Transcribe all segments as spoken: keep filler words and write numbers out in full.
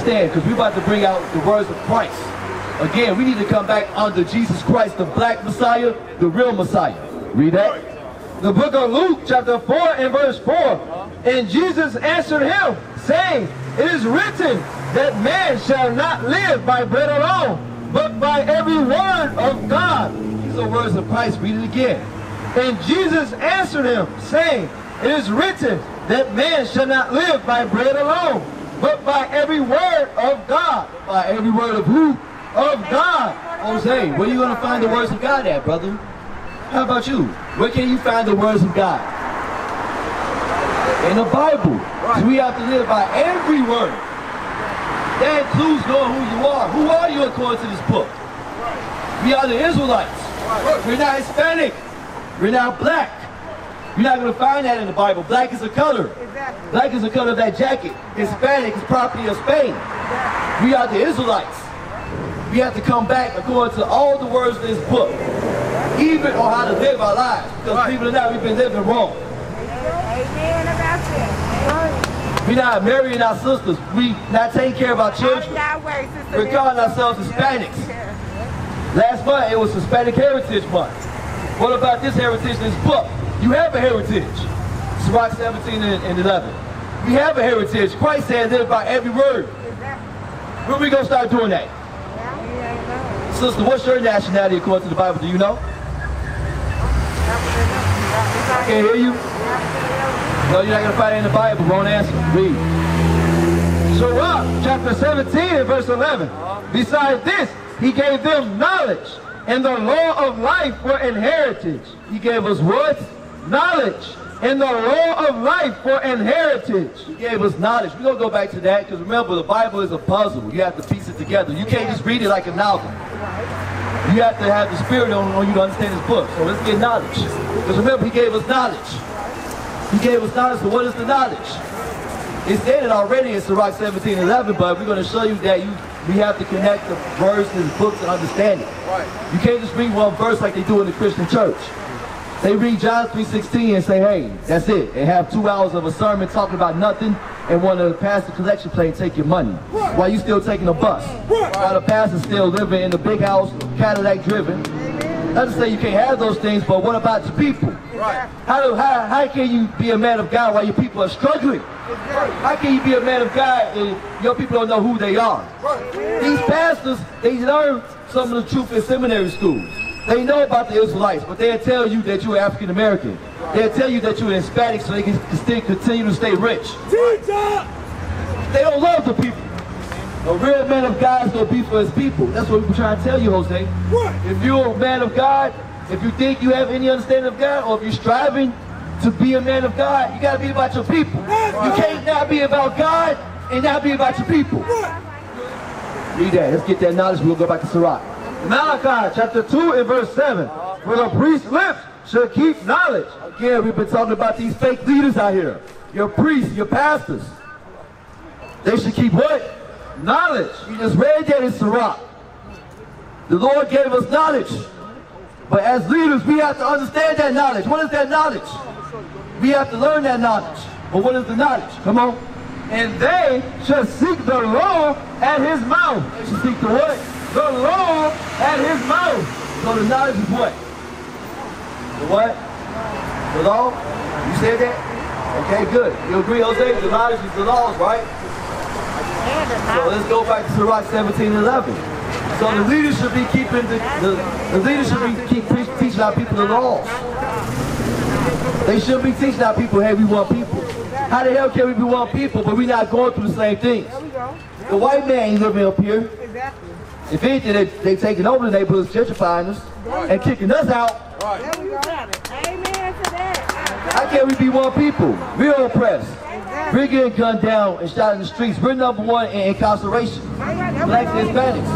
understand, because we're about to bring out the words of Christ. Again, we need to come back under Jesus Christ, the black Messiah, the real Messiah. Read that. The book of Luke, chapter four and verse four. And Jesus answered him, saying, it is written that man shall not live by bread alone, but by every word of God. These are words of Christ. Read it again. And Jesus answered him, saying, it is written that man shall not live by bread alone, but by every word of God. By every word of who? Of God. Jose, where are you going to find the words of God at, brother? How about you? Where can you find the words of God? In the Bible. So we have to live by every word. That includes knowing who you are. Who are you according to this book? We are the Israelites. We're not Hispanic. We're not black. You're not going to find that in the Bible. Black is a color. Exactly. Black is the color of that jacket. Hispanic is property of Spain. Exactly. We are the Israelites. We have to come back according to all the words of this book, even on how to live our lives. Because right. people are not, we've been living wrong. Amen about that. We're not marrying our sisters. We not taking care of our children. We're calling ourselves Hispanics. Last month it was Hispanic Heritage Month. What about this heritage in this book? You have a heritage. Sirach seventeen and eleven. We have a heritage. Christ said live by every word. When are we going to start doing that? Yeah. Sister, what's your nationality according to the Bible? Do you know? I can't hear you. No, you're not going to find it in the Bible. Wrong answer. Read. Sirach chapter seventeen and verse eleven. Besides this, he gave them knowledge and the law of life for an heritage. He gave us what? Knowledge and the law of life for an heritage. He gave us knowledge. We're going to go back to that because remember, the Bible is a puzzle. You have to piece it together. You can't just read it like a novel. You have to have the spirit on, on you to understand this book. So let's get knowledge. Because remember, he gave us knowledge. He gave us knowledge. So what is the knowledge? It's stated already in Sirach seventeen eleven, but we're going to show you that you we have to connect the verse to the book to understand it. You can't just read one verse like they do in the Christian church. They read John three sixteen and say, hey, that's it. And have two hours of a sermon talking about nothing and want to pass the collection plate and take your money. While you still taking a bus. While the pastor's still living in the big house, Cadillac driven. Not to say you can't have those things, but what about your people? How, do, how, how can you be a man of God while your people are struggling? How can you be a man of God and your people don't know who they are? These pastors, they learn some of the truth in seminary schools. They know about the Israelites, but they'll tell you that you're African American. They'll tell you that you're Hispanic so they can continue to stay rich. They don't love the people. A real man of God is going to be for his people. That's what we're trying to tell you, Jose. If you're a man of God, if you think you have any understanding of God, or if you're striving to be a man of God, you got to be about your people. You can't not be about God and not be about your people. Read that. Let's get that knowledge. We'll go back to Sirach. Malachi chapter two and verse seven. When a priest's lips should keep knowledge. Again, we've been talking about these fake leaders out here. Your priests, your pastors. They should keep what? Knowledge. You just read that in Sirach. The Lord gave us knowledge. But as leaders, we have to understand that knowledge. What is that knowledge? We have to learn that knowledge. But what is the knowledge? Come on. And they should seek the law at his mouth. They should seek the what? The law at his mouth. So the knowledge is what? The what? The law? You said that? Okay, good. You agree, Jose? The knowledge is the laws, right? So let's go back to Sirach seventeen eleven. So the leaders should be keeping the, the, the leaders should be keep teaching our people the laws. They should be teaching our people, hey, we want people. How the hell can we be one people, but we're not going through the same things? The white man ain't living up here. If anything, they, they taking over the neighborhoods, gentrifying us, right. and kicking us out. Right. There we go. Amen to that. How can we be one people? We're oppressed. Exactly. We're getting gunned down and shot in the streets. We're number one in incarceration. Right. Blacks and Hispanics.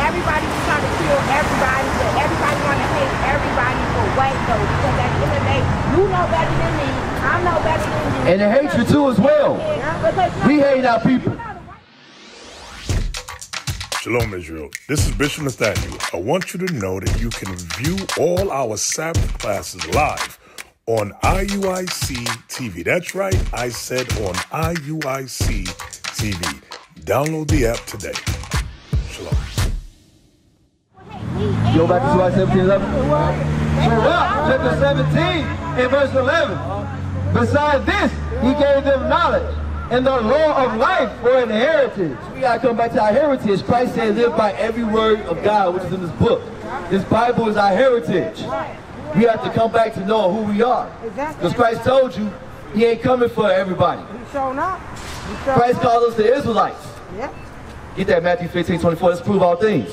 Everybody's trying to kill everybody, but everybody want to hate everybody for white though, because at the end of the day, you know better than me. I know better than you. And the hatred too as well. We hate our people. Shalom Israel, this is Bishop Nathaniel. I want you to know that you can view all our Sabbath classes live on I U I C T V. That's right, I said on I U I C T V. Download the app today. Shalom. Go back to July seventeen eleven. So now, chapter seventeen and verse eleven. Besides this, he gave them knowledge and the law of life for an heritage. We gotta come back to our heritage. Christ said, live by every word of God, which is in this book. This Bible is our heritage. We have to come back to knowing who we are. Because Christ told you, he ain't coming for everybody. Christ called us the Israelites. Get that Matthew fifteen twenty-four, let's prove all things.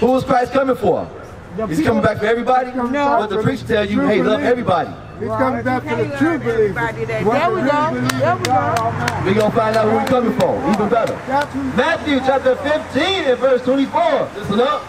Who is Christ coming for? Is he coming back for everybody? No. But the preacher tells you, hey, love everybody. He's coming back for the true believers. There we go, there we go. We're going to find out who he's coming for, even better. Matthew chapter fifteen and verse twenty-four, listen up.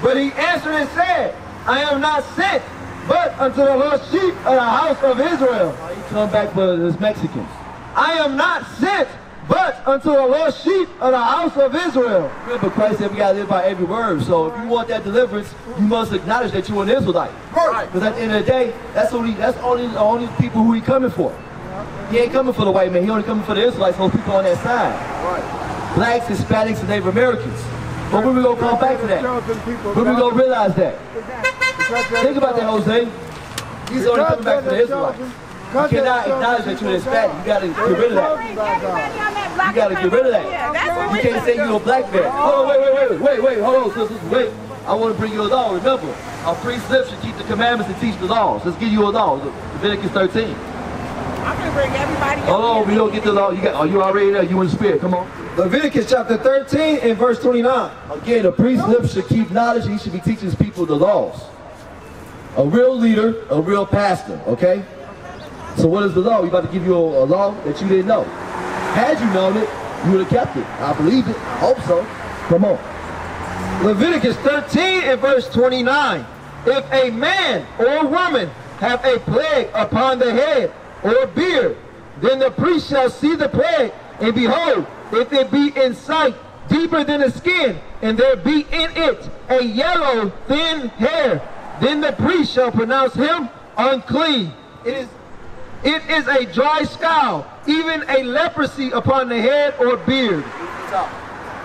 But he answered and said, I am not sent, but unto the lost sheep of the house of Israel. He come back for the Mexicans. I am not sent, but unto the lost sheep of the house of Israel. Remember, Christ said we gotta live by every word. So if you want that deliverance, you must acknowledge that you're an Israelite. Because at the end of the day, that's only that's only the only people who he coming for. He ain't coming for the white man. He only coming for the Israelites. Those people on that side, blacks, Hispanics, and Native Americans. But when we gonna come back to that? When we gonna realize that? Think about that, Jose. He's only coming back to the Israelites. You cannot acknowledge that you're Hispanic. You gotta get rid of that. You gotta get rid of that. You can't say you're a black man. Hold on, wait, wait, wait, wait, wait, hold on, sisters, wait. I want to bring you a law. Remember, our precepts should keep the commandments and teach the laws. Let's give you a law. Leviticus thirteen. I'm gonna bring everybody. Hold on, we don't get the law. You got? Are you already there? You in the spirit? Come on. Leviticus chapter thirteen and verse twenty-nine. Again, a priest's lips should keep knowledge. He should be teaching his people the laws. A real leader, a real pastor, okay? So what is the law? We're about to give you a, a law that you didn't know. Had you known it, you would have kept it. I believe it. I hope so. Come on. Leviticus thirteen and verse twenty-nine. If a man or woman have a plague upon the head or beard, then the priest shall see the plague, and behold, if it be in sight, deeper than the skin, and there be in it a yellow thin hair, then the priest shall pronounce him unclean. It is, it is a dry scowl, even a leprosy upon the head or beard.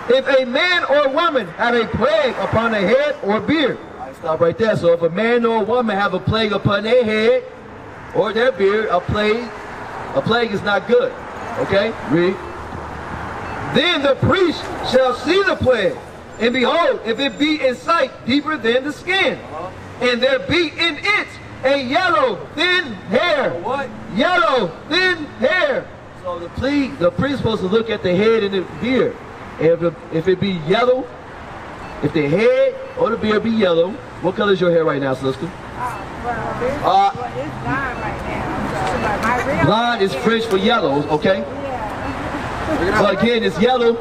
If a man or woman have a plague upon the head or beard. I stop right there. So if a man or a woman have a plague upon their head or their beard, a plague, a plague is not good. Okay, read. Then the priest shall see the plague, and behold, if it be in sight deeper than the skin, uh-huh. and there be in it a yellow thin hair. A what? Yellow thin hair. So the plague, the priest supposed to look at the head and the beard. If it, if it be yellow, if the head or the beard be yellow, what color is your hair right now, sister? Uh, well, this, uh, well, it's blonde right now. So, like, my real blonde is French for yellow, okay? But again, it's yellow.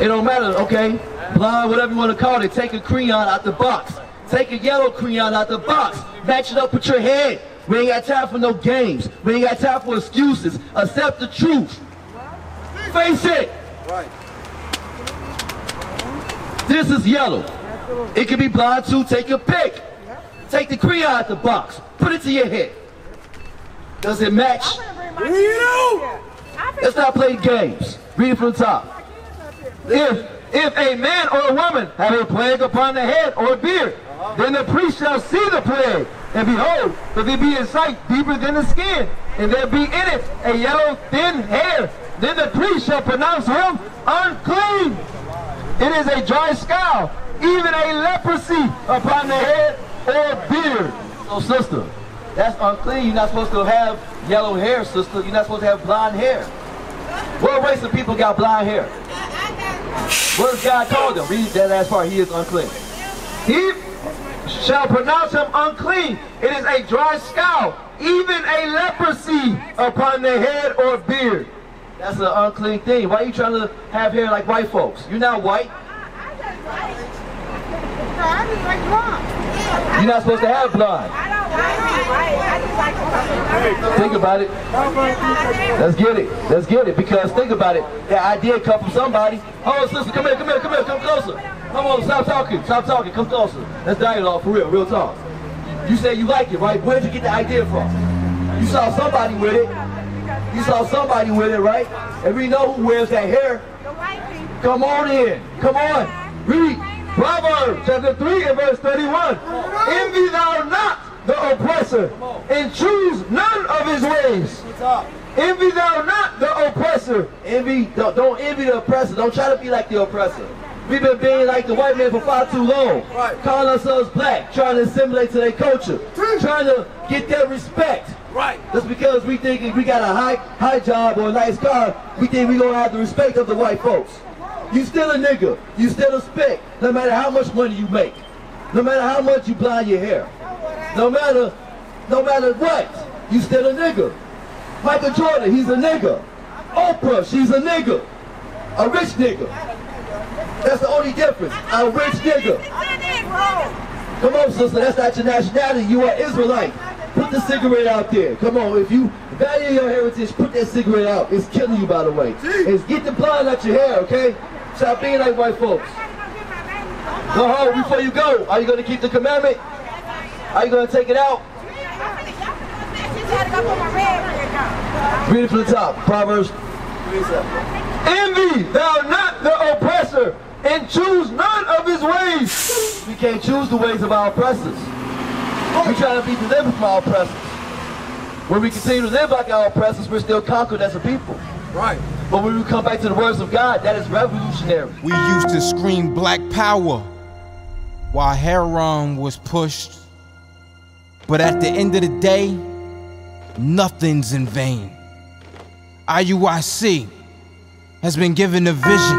It don't matter, okay? Blonde, whatever you want to call it. Take a crayon out the box. Take a yellow crayon out the box. Match it up with your head. We ain't got time for no games. We ain't got time for excuses. Accept the truth. Face it. This is yellow. It could be blonde too. Take your pick. Take the crayon out the box. Put it to your head. Does it match? You. Let's not play games. Read it from the top. If, if a man or a woman have a plague upon the head or beard, uh-huh. then the priest shall see the plague, and behold, if it be in sight deeper than the skin, and there be in it a yellow thin hair, then the priest shall pronounce him unclean. It is a dry scowl, even a leprosy upon the head or beard. So sister, that's unclean. You're not supposed to have yellow hair, sister. You're not supposed to have blonde hair. What race of people got blonde hair? What does God told them? Read that last part. He is unclean. He shall pronounce him unclean. It is a dry scowl, even a leprosy upon the head or beard. That's an unclean thing. Why are you trying to have hair like white folks? You're not white. You're not supposed to have blonde. Think about it. Let's get it. Let's get it. Because think about it. That idea come from somebody. Oh, sister, come here, come here, come here, come closer. Come on, stop talking, stop talking, come closer. That's dialogue for real, real talk. You say you like it, right? Where did you get the idea from? You saw somebody with it. You saw somebody with it, right? And we know who wears that hair. Come on in. Come on. Read Proverbs chapter three and verse thirty-one. Envy thou not the oppressor, and choose none of his ways. Envy thou not the oppressor. Envy, don't, don't envy the oppressor. Don't try to be like the oppressor. We've been being like the white man for far too long. Right. Calling ourselves black, trying to assimilate to their culture, trying to get their respect. Right. Just because we think if we got a high high job or a nice car, we think we're going to have the respect of the white folks. You still a nigga. You still a speck. No matter how much money you make. No matter how much you blind your hair. No matter, no matter what, you still a nigga. Michael Jordan, he's a nigga. Oprah, she's a nigga. A rich nigga. That's the only difference. A rich nigga. Come on, sister. That's not your nationality. You are Israelite. Put the cigarette out there. Come on. If you value your heritage, put that cigarette out. It's killing you, by the way. It's get the blind out your hair, okay? Stop being like white folks. Go home before you go. Are you going to keep the commandment? Are you going to take it out? Read it from the top. Proverbs. Envy thou not the oppressor, and choose none of his ways. We can't choose the ways of our oppressors. We try to be delivered from our oppressors. When we continue to live like our oppressors, we're still conquered as a people. Right. But when we come back to the words of God, that is revolutionary. We used to scream black power while Heron was pushed. But at the end of the day, nothing's in vain. I U I C has been given a vision.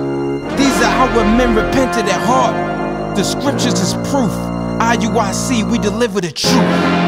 These are how men repented at heart. The scriptures is proof. I U I C, we deliver the truth.